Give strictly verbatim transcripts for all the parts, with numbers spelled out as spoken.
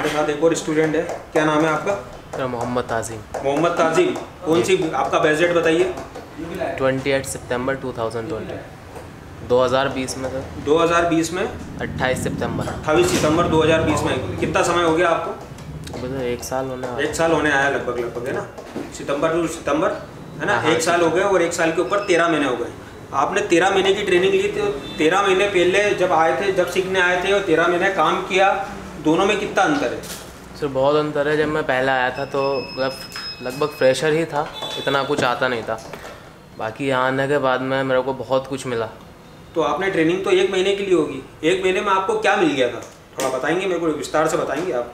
हमारे साथ एक और स्टूडेंट है, क्या नाम है आपका? मोहम्मद आज़ीम। मोहम्मद आज़ीम, कौन सी आपका बेजट बताइए? अट्ठाईस सितंबर दो हज़ार बीस में सर। दो हज़ार बीस में अट्ठाईस सितंबर। अट्ठाईस सितंबर दो हज़ार बीस में। कितना समय हो गया आपको? एक साल होने एक साल होने आया लगभग लगभग है ना, सितंबर टू सितंबर है ना। एक साल हो गया और एक साल के ऊपर तेरह महीने हो गए। आपने तेरह महीने की ट्रेनिंग ली थी, तेरह महीने पहले जब आए थे, जब सीखने आए थे, और तेरह महीने काम किया, दोनों में कितना अंतर है? सर बहुत अंतर है। जब मैं पहला आया था तो लगभग फ्रेशर ही था, इतना कुछ आता नहीं था। बाकी यहाँ आने के बाद में मेरे को बहुत कुछ मिला। तो आपने ट्रेनिंग तो एक महीने के लिए होगी, एक महीने में आपको क्या मिल गया था, थोड़ा बताएंगे मेरे को, विस्तार से बताएंगे आप?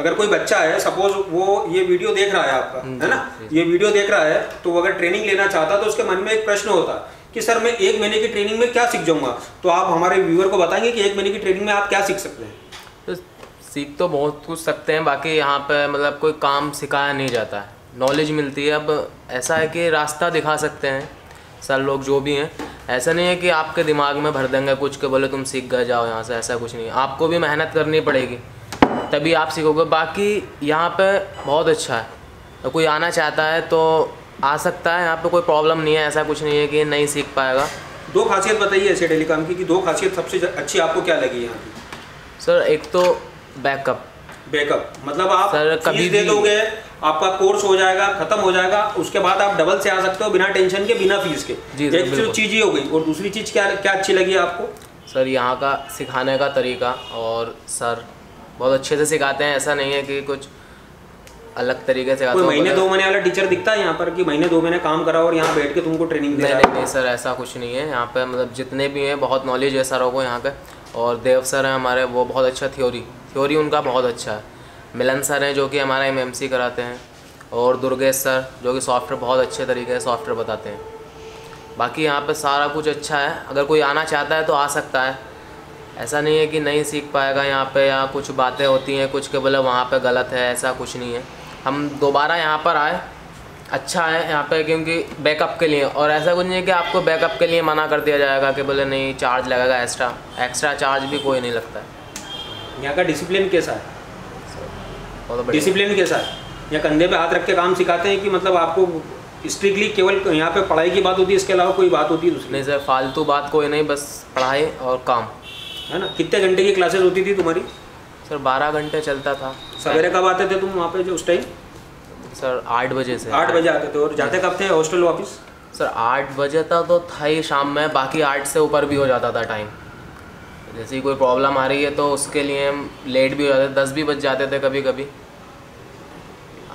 अगर कोई बच्चा है, सपोज वो ये वीडियो देख रहा है आपका, है ना, ये वीडियो देख रहा है, तो अगर ट्रेनिंग लेना चाहता तो उसके मन में एक प्रश्न होता कि सर मैं एक महीने की ट्रेनिंग में क्या सीख जाऊँगा। तो आप हमारे व्यूअर को बताएंगे कि एक महीने की ट्रेनिंग में आप क्या सीख सकते हैं? तो सीख तो बहुत कुछ सकते हैं, बाकी यहाँ पे मतलब कोई काम सिखाया नहीं जाता है, नॉलेज मिलती है। अब ऐसा है कि रास्ता दिखा सकते हैं सर लोग जो भी हैं, ऐसा नहीं है कि आपके दिमाग में भर देंगे कुछ के बोले तुम सीख गए जाओ यहाँ से, ऐसा कुछ नहीं है। आपको भी मेहनत करनी पड़ेगी तभी आप सीखोगे। बाकी यहाँ पे बहुत अच्छा है, तो कोई आना चाहता है तो आ सकता है, यहाँ पे कोई प्रॉब्लम नहीं है, ऐसा कुछ नहीं है कि नहीं सीख पाएगा। दो खासियत बताइए ऐसे टेलीकॉम की, कि दो खासियत सबसे अच्छी आपको क्या लगी यहाँ की? सर एक तो बैकअप। बैकअप मतलब आप सर कभी दे दोगे, आपका कोर्स हो जाएगा, खत्म हो जाएगा, उसके बाद आप डबल से आ सकते हो बिना टेंशन के, बिना फीस के। जी एक चीज़ ही हो गई। और दूसरी चीज़ क्या क्या अच्छी लगी आपको? सर यहाँ का सिखाने का तरीका, और सर बहुत अच्छे से सिखाते हैं, ऐसा नहीं है कि कुछ अलग तरीके से। कोई महीने दो महीने वाला टीचर दिखता है यहाँ पर कि महीने दो महीने काम करा और यहाँ बैठ के तुमको ट्रेनिंग दे रहा है? नहीं नहीं सर, ऐसा कुछ नहीं है। यहाँ पे मतलब जितने भी हैं बहुत नॉलेज है सरों को यहाँ के। और देव सर हैं हमारे, वो बहुत अच्छा थ्योरी थ्योरी उनका बहुत अच्छा है। मिलन सर हैं जो कि हमारा एमएमसी कराते हैं, और दुर्गेश सर जो कि सॉफ्टवेयर बहुत अच्छे तरीके से सॉफ्टवेयर बताते हैं। बाकी यहाँ पर सारा कुछ अच्छा है, अगर कोई आना चाहता है तो आ सकता है, ऐसा नहीं है कि नहीं सीख पाएगा यहाँ पर। यहाँ कुछ बातें होती हैं, कुछ के बोले वहाँ पर गलत है, ऐसा कुछ नहीं है। हम दोबारा यहाँ पर आए, अच्छा है यहाँ पे, क्योंकि बैकअप के लिए। और ऐसा कुछ नहीं है कि आपको बैकअप के लिए मना कर दिया जाएगा कि बोले नहीं चार्ज लगेगा एक्स्ट्रा, एक्स्ट्रा चार्ज भी कोई नहीं लगता है। यहाँ का डिसिप्लिन कैसा है? डिसिप्लिन कैसा है? यहाँ कंधे पे हाथ रख के काम सिखाते हैं कि मतलब आपको स्ट्रिक्टली केवल यहाँ पे पढ़ाई की बात होती है, इसके अलावा कोई बात होती है दूसरी? नहीं सर, फालतू बात कोई नहीं, बस पढ़ाई और काम, है ना। कितने घंटे की क्लासेज होती थी तुम्हारी? सर बारह घंटे चलता था। सवेरे कब आते थे तुम वहाँ पे जो उस टाइम? सर आठ बजे से। आठ बजे आते थे। और जाते कब थे हॉस्टल वापस? सर आठ बजे तक तो था ही शाम में, बाकी आठ से ऊपर भी हो जाता था टाइम। जैसे कोई प्रॉब्लम आ रही है तो उसके लिए हम लेट भी हो जाते थे, दस भी बज जाते थे कभी कभी।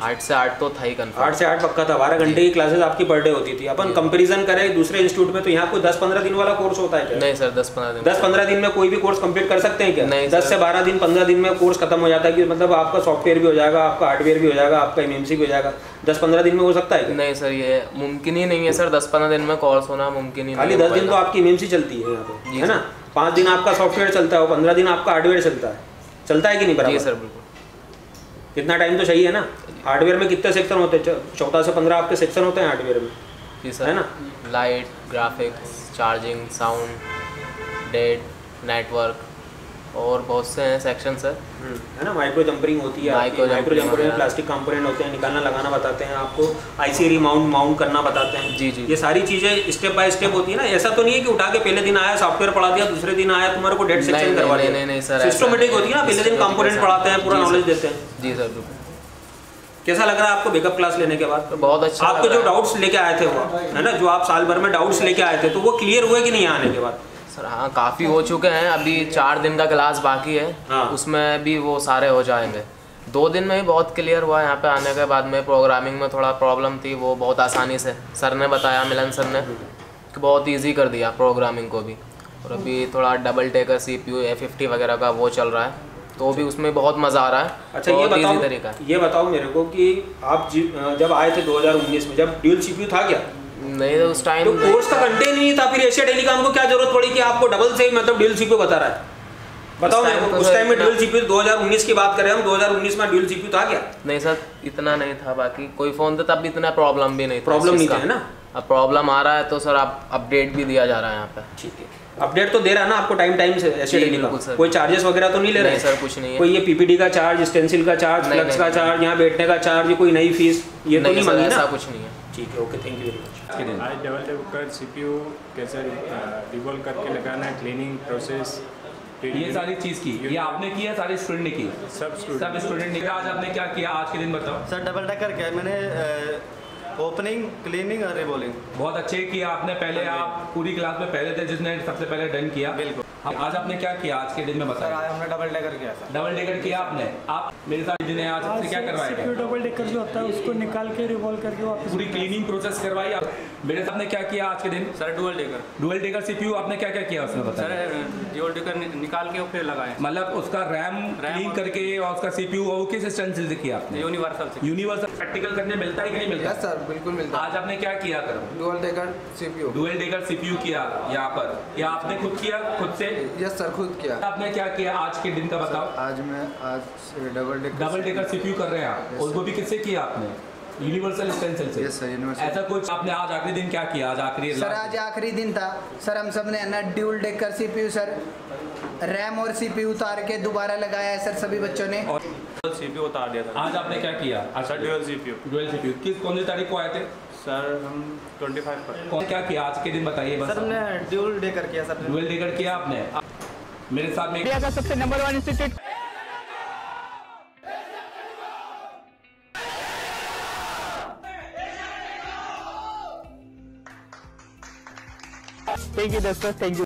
आठ से आठ तो था ही कन्फर्म, आठ से आठ पक्का था। बारह घंटे की क्लासेज आपकी पर डे होती थी। अपन कंपैरिजन करें दूसरे इंस्टीट्यूट में तो यहाँ कोई दस पंद्रह दिन वाला कोर्स होता है क्या? नहीं सर, दस पंद्रह दिन दस पंद्रह दिन में कोई भी कोर्स कंप्लीट कर सकते हैं क्या? नहीं, दस से बारह दिन पंद्रह दिन में कोर्स खत्म हो जाता है कि मतलब आपका सॉफ्टवेयर भी हो जाएगा, आपका हार्डवेयर भी हो जाएगा, आपका एम एम सी भी हो जाएगा। दस पंद्रह दिन में हो सकता है? नहीं सर, ये मुमकिन ही नहीं है सर, दस पंद्रह दिन में कोर्स होना मुमकिन ही नहीं। दस दिन तो आपकी एम एम सी चलती है यहाँ पे, है ना, पाँच दिन आपका सॉफ्टवेयर चलता है और पंद्रह दिन आपका हार्डवेयर चलता है, चलता है कि नहीं? बराबर सर, बिल्कुल। कितना टाइम तो सही है ना। हार्डवेयर में कितने सेक्शन होते हैं? चौदह से पंद्रह आपके सेक्शन होते हैं हार्डवेयर में, जी सर, है ना। Light, graphics, charging, sound, date, network, और बहुत से हैं सेक्शन सर, है ना। माइक्रो जंपरिंग होती है, माइक्रो जंपरिंग में प्लास्टिक कंपोनेंट होते हैं, निकालना लगाना बताते हैं आपको, आईसी रिमाउंट माउंट करना बताते हैं। जी जी, ये सारी चीज़ें स्टेप बाय स्टेप होती है ना। ऐसा तो नहीं है कि उठा के पहले दिन आया सॉफ्टवेयर पढ़ा दिया, दूसरे दिन आया तुम्हारे को डेट सेक्शन करवा दिया। नहीं नहीं सर, सिस्टमेटिक होती है ना, पहले दिन कंपोनेंट पढ़ाते हैं, पूरा नॉलेज देते हैं। जी सर, बिल्कुल। कैसा लग रहा है आपको बैकअप क्लास लेने के बाद? बहुत अच्छा। आपके जो डाउट्स लेके आए थे वो, है ना, जो आप साल भर में डाउट्स लेके आए थे, तो वो क्लियर हुए कि नहीं आने के बाद? सर हाँ, काफ़ी हो चुके हैं। अभी चार दिन का क्लास बाकी है, हाँ। उसमें भी वो सारे हो जाएंगे। दो दिन में ही बहुत क्लियर हुआ यहाँ पे आने के बाद में। प्रोग्रामिंग में थोड़ा प्रॉब्लम थी, वो बहुत आसानी से सर ने बताया, मिलन सर ने, कि बहुत ईजी कर दिया प्रोग्रामिंग को भी। और अभी थोड़ा double decker C P U A fifty वगैरह का वो चल रहा है, तो भी उसमें बहुत मज़ा आ रहा है। अच्छा, ये बताओ तरीका, ये बताओ मेरे को कि आप जब आए थे दो हज़ार उन्नीस में, जब ड्यूल सीपीयू था क्या? नहीं, तो उस टाइम तो कोर्स का कंटेंट नहीं था। फिर एशिया टेलीकॉम को क्या जरूरत पड़ी कि आपको डबल से मतलब ड्यूल सीपीयू बता रहा है? बताओ मेरे को, उस टाइम में ड्यूल सीपीयू दो हज़ार उन्नीस की बात करें हम, दो हज़ार उन्नीस में ड्यूल सीपीयू था क्या? नहीं सर, इतना नहीं था। बाकी कोई फ़ोन था तब, इतना प्रॉब्लम भी नहीं, प्रॉब्लम नहीं था, है ना। अब प्रॉब्लम आ रहा है तो सर आप अपडेट भी दिया जा रहा है यहाँ पर, ठीक है। अपडेट तो दे रहा है ना आपको टाइम टाइम से ऐसे देने का, कोई चार्जेस वगैरह तो नहीं ले रहे सर? कुछ नहीं है, कोई ये पीपीटी का चार्ज, स्टेंसिल का चार्ज, फ्लक्स का चार्ज, यहाँ बैठने का चार्ज, कोई नई फीस ये तो नहीं मांगी ना? कुछ नहीं है, ठीक है, okay, thank you very much. आज डेवलप कर सीपीयू कैसे रिवॉल्व करके लगाना, क्लीनिंग प्रोसेस, ये सारी चीज़ की ये आपने किया, सारे स्टूडेंट ने की, सब स्टूडेंट ने। आज आपने क्या किया आज के दिन बताओ? सर डबल टैग करके मैंने ओपनिंग, क्लीनिंग और रिवॉल्विंग बहुत अच्छे किया आपने। पहले आप पूरी क्लास में पहले थे जिसने सबसे पहले डन किया, बिल्कुल। आज आपने क्या किया आज के दिन में बताया? हमने डबल टैगर किया, डबल टैगर किया आपने। आप मेरे साथ जिन्हें आज आपसे क्या करवाया? डबल टैगर जो होता है उसको निकाल के रिवॉल्व करके पूरी क्लीनिंग प्रोसेस करवाई। आप मेरे साथ ने क्या किया आज के दिन? Sir dual decker, dual decker CPU आपने क्या क्या किया उसमें बताया? सर डुअल टैगर निकाल के फिर लगाए, मतलब उसका रैम रैम करके और उसका सीपीयू और किस स्टेंसिल से किया आपने? यूनिवर्सल से। यूनिवर्सल प्रैक्टिकल करने मिलता है कि नहीं मिलता? सर बिल्कुल मिलता। आज आपने क्या किया? करो dual decker CPU, dual decker CPU किया यहाँ पर। या आपने खुद किया खुद से? यस सर खुद किया। आपने क्या किया आज के दिन का बताओ? आज मैं आज डबल डे डबल डेकर सीपीयू कर रहे हैं आप, और वो भी किससे किया आपने? यूनिवर्सल स्टेंसिल से। Yes sir universal. ऐसा कुछ आपने आज आखिरी दिन क्या किया आज आखिरी? सर आज आखिरी दिन था सर, हम सब ने ना dual decker CPU sir RAM और सीपीयू उतार के दोबारा लगाया है सर सभी बच्चों ने, और सीपीयू उतार दिया था। आज आपने क्या किया? अच्छा ड्यूल सीपीयू, ड्यूल सीपीयू किस कौन सी तारीख को आए थे? सर हम पच्चीस पर। कौन क्या किया आज के दिन बताइए बस? सर हमने ड्यूल डेकर किया सर। ड्यूल डेकर किया आपने। मेरे साथ में इंडिया का सबसे number one institute thank you दोस्तों, थैंक यू।